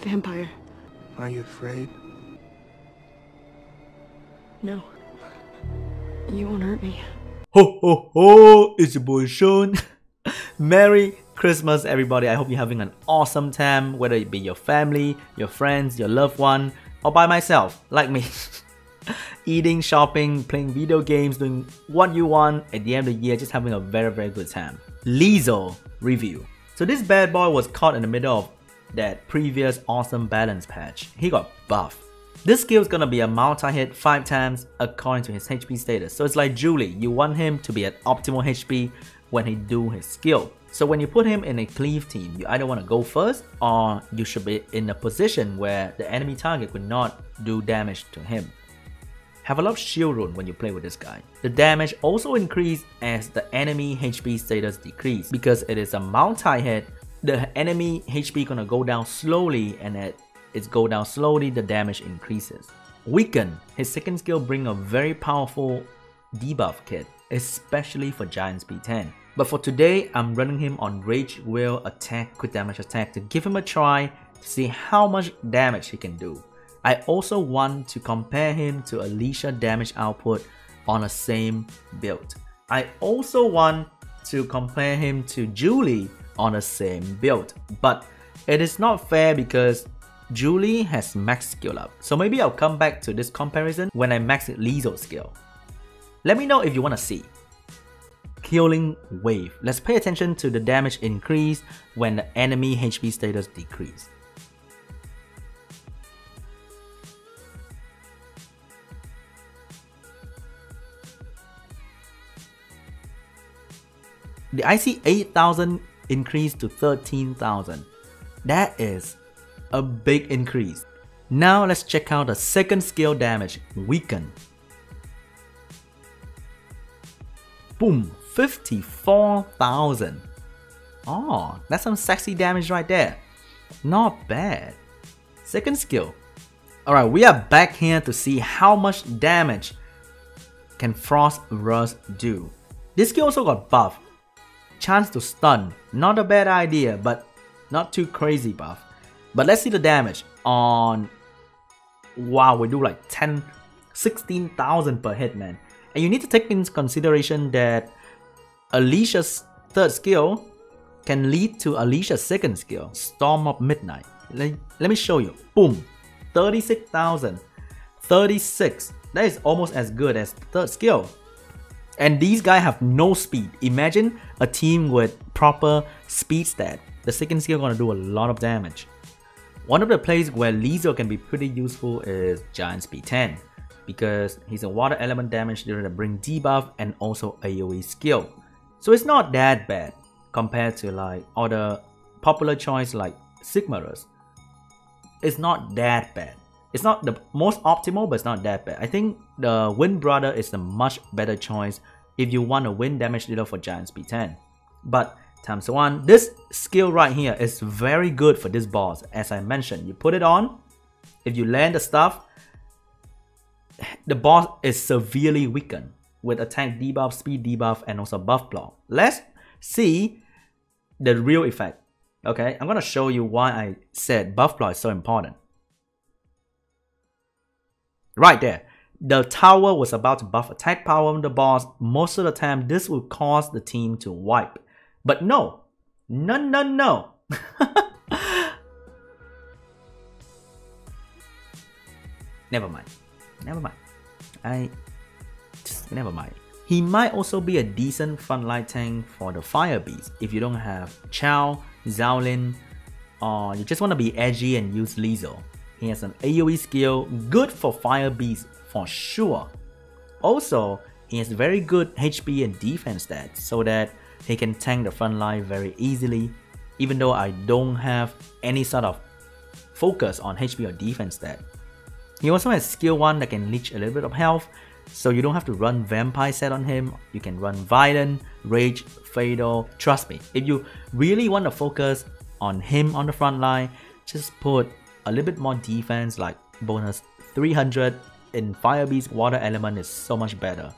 Vampire. Are you afraid? No. You won't hurt me. Ho ho ho! It's your boy Sean. Merry Christmas, everybody. I hope you're having an awesome time, whether it be your family, your friends, your loved one, or by myself, like me. Eating, shopping, playing video games, doing what you want. At the end of the year, just having a very good time. Liesel review. So this bad boy was caught in the middle of that previous awesome balance patch. He got buffed. This skill is gonna be a multi-hit 5 times according to his HP status. So it's like Julie, you want him to be at optimal HP when he do his skill. So when you put him in a cleave team, you either want to go first or you should be in a position where the enemy target could not do damage to him. Have a lot of shield rune when you play with this guy. The damage also increases as the enemy HP status decreases. Because it is a multi-hit, the enemy HP gonna go down slowly, and at it's go down slowly, the damage increases. Weaken. His second skill brings a very powerful debuff kit, especially for Giants B10. But for today, I'm running him on Rage Wheel Attack, Quick Damage Attack to give him a try to see how much damage he can do. I also want to compare him to Alicia damage output on the same build. I also want to compare him to Julie on the same build. But it is not fair because Julie has max skill up, so maybe I'll come back to this comparison when I max Liesel's skill. Let me know if you want to see. Killing Wave. Let's pay attention to the damage increase when the enemy HP status decrease. The IC 8,000 increased to 13,000. That is a big increase. Now let's check out the second skill damage, Weaken. Boom, 54,000. Oh, that's some sexy damage right there. Not bad. Second skill. Alright, we are back here to see how much damage can Frost Rust do. This skill also got buff. Chance to stun. Not a bad idea, but not too crazy buff. But let's see the damage on... Wow, we do like 10, 16,000 per hit, man. And you need to take into consideration that Alicia's third skill can lead to Alicia's second skill, Storm of Midnight. Let me show you. Boom, 36,000. 36. That is almost as good as the third skill. And these guys have no speed. Imagine a team with proper speed stat. The second skill gonna do a lot of damage. One of the plays where Liesel can be pretty useful is Giants B10, because he's a water element damage during the bring debuff and also AoE skill. So it's not that bad compared to like other popular choice like Sigmarus. It's not that bad. It's not the most optimal, but it's not that bad. I think the Wind Brother is the much better choice if you want a wind damage dealer for Giants B10. But ×1, this skill right here is very good for this boss. As I mentioned, you put it on, if you land the stuff, the boss is severely weakened with attack debuff, speed debuff, and also buff block. Let's see the real effect. Okay, I'm gonna show you why I said buff block is so important. Right there, the tower was about to buff attack power on the boss. Most of the time, this will cause the team to wipe. But no, no. Never mind. I just never mind. He might also be a decent frontline tank for the Fire Beast if you don't have Chao, Zaolin, or you just want to be edgy and use Liesel. He has an AoE skill, good for Fire Beast for sure. Also, he has very good HP and defense stats so that he can tank the front line very easily, even though I don't have any sort of focus on HP or defense stat. He also has skill 1 that can leech a little bit of health, so you don't have to run vampire set on him. You can run violent, rage, fatal. Trust me, if you really want to focus on him on the front line, just put a little bit more defense, like bonus 300 in Fire Beast. Water element is so much better,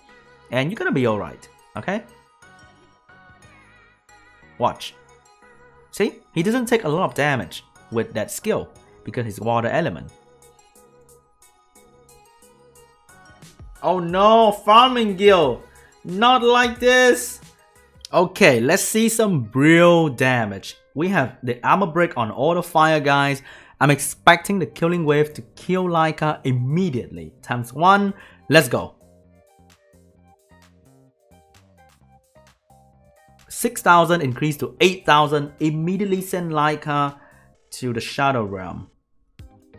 and you're gonna be alright. Okay? Watch. See? He doesn't take a lot of damage with that skill. because it's water element. Oh no, farming guild! Not like this! Okay, let's see some real damage. We have the armor break on all the fire guys. I'm expecting the killing wave to kill Laika immediately. Times 1, let's go. 6,000 increased to 8,000, immediately send Laika to the Shadow Realm.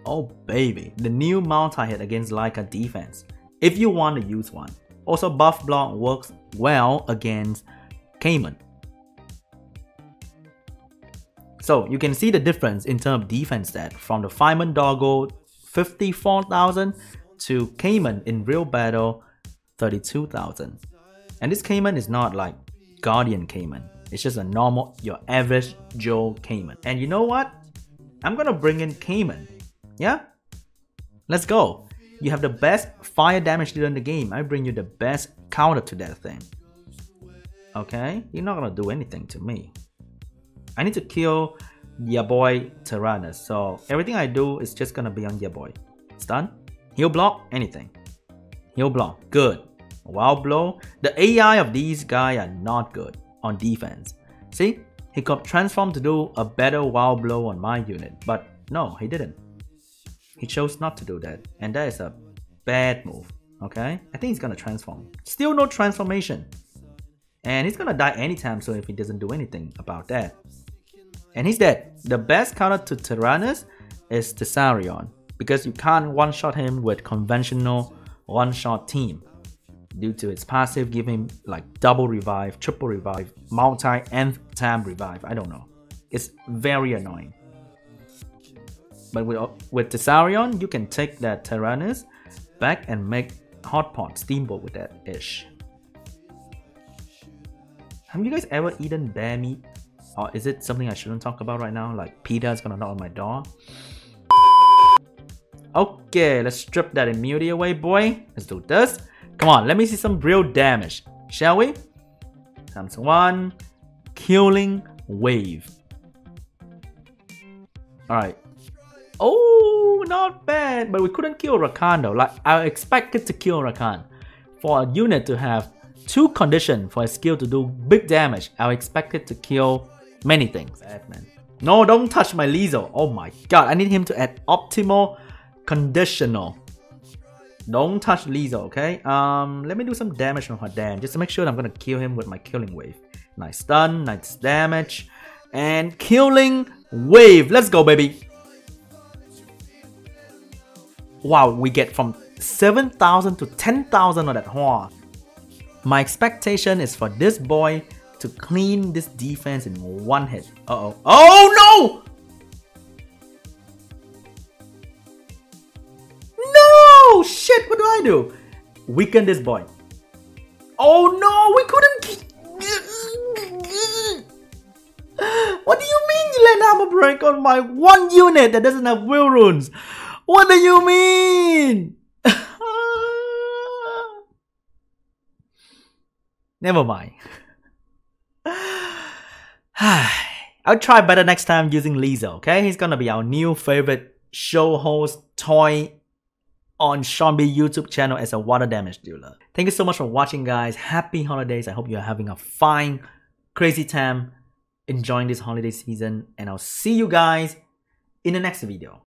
Oh baby, the new multi-hit against Laika defense, if you want to use one. Also buff block works well against Cayman. So you can see the difference in terms of defense stat from the Fireman Doggo 54,000 to Cayman in real battle 32,000. And this Cayman is not like Guardian Cayman, it's just a normal, your average Joe Cayman. And you know what? I'm gonna bring in Cayman, yeah? Let's go. You have the best fire damage dealer in the game, I bring you the best counter to that thing. Okay, you're not gonna do anything to me. I need to kill your boy Tyrannus, so everything I do is just gonna be on your boy. Stun, heal block, anything. Heal block, good. Wild blow. The AI of these guys are not good on defense. See, he could transform to do a better wild blow on my unit, but no, he didn't. He chose not to do that, and that is a bad move. Okay, I think he's gonna transform. Still no transformation. And he's gonna die anytime soon if he doesn't do anything about that. And he's dead. The best counter to Tyrannus is Tessarion, because you can't one-shot him with conventional one-shot team due to its passive giving him like double revive, triple revive, multi-nth time revive, I don't know. It's very annoying. But with Tessarion, you can take that Tyrannus back and make hotpot steamboat with that ish. Have you guys ever eaten bear meat? Or is it something I shouldn't talk about right now? Like PETA is gonna knock on my door. Okay, let's strip that immunity away, boy. Let's do this. Come on, let me see some real damage, shall we? Times 1, killing wave. Alright. Oh, not bad. But we couldn't kill Rakan though. Like I expected to kill Rakan. For a unit to have 2 condition for a skill to do big damage, I expect it to kill many things. Bad man. No, don't touch my Liesel. Oh my god, I need him to add optimal conditional. Don't touch Liesel, okay? Let me do some damage on her damn, just to make sure that I'm gonna kill him with my killing wave. Nice stun, nice damage, and killing wave. Let's go, baby. Wow, we get from 7,000 to 10,000 on that Hua. My expectation is for this boy to clean this defense in one hit. Uh-oh. Oh no! No! Shit, what do I do? Weaken this boy. Oh no, we couldn't... What do you mean you land armor break on my one unit that doesn't have will runes? What do you mean? Never mind. I'll try better next time using Liesel, okay? He's gonna be our new favorite show host toy on Seanby YouTube channel as a water damage dealer. Thank you so much for watching, guys. Happy holidays. I hope you're having a fine, crazy time enjoying this holiday season. And I'll see you guys in the next video.